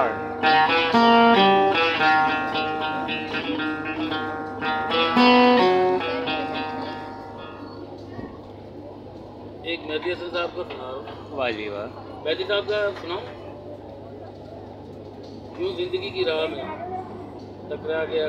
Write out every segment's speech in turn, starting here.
एक मेहदी हसन साहब का सुनाओ। वाह जी वाह। मेहदी साहब का सुनाओ। यूँ जिंदगी की राह में टकरा गया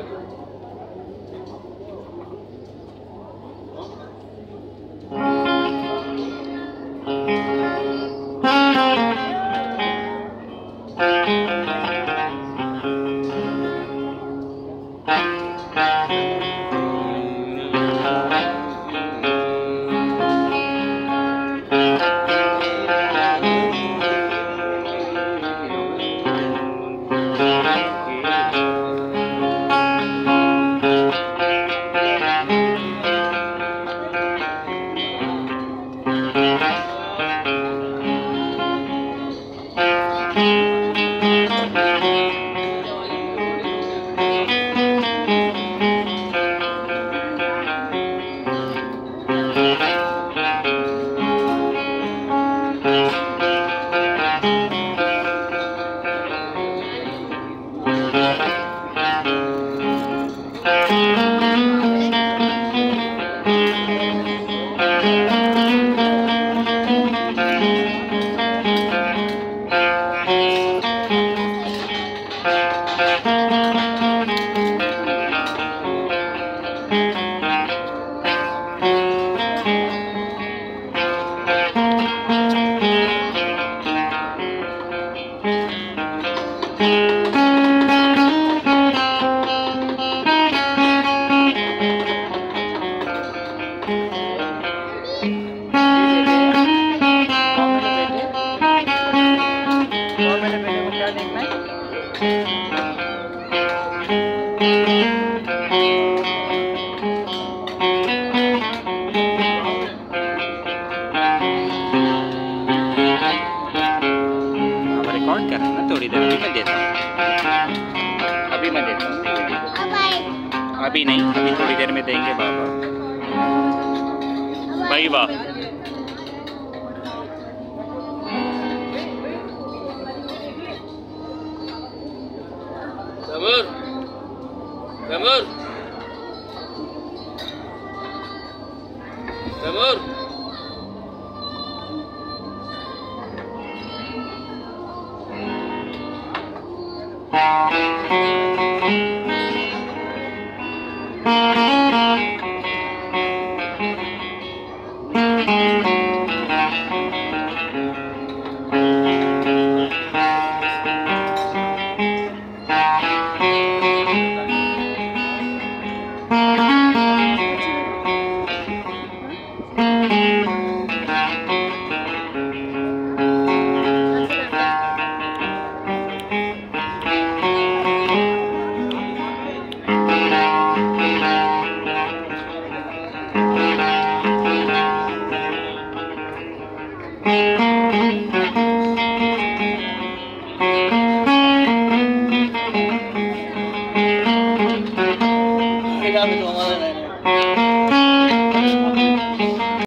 अभी नहीं, अभी थोड़ी देर में देंगे बाबा। भाई वाह, तैमूर तैमूर तैमूर